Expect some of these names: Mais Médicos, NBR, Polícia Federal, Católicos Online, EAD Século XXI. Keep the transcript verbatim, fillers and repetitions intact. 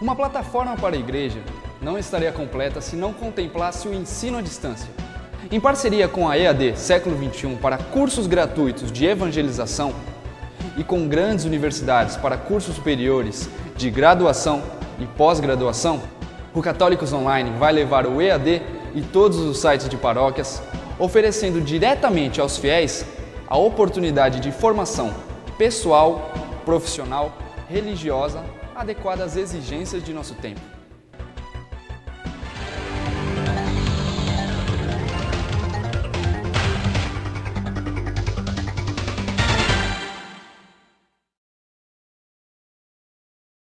Uma plataforma para a igreja não estaria completa se não contemplasse o ensino à distância. Em parceria com a E A D Século vinte e um para cursos gratuitos de evangelização e com grandes universidades para cursos superiores de graduação e pós-graduação, o Católicos Online vai levar o E A D e todos os sites de paróquias, oferecendo diretamente aos fiéis a oportunidade de formação pessoal, profissional, religiosa, adequada às exigências de nosso tempo.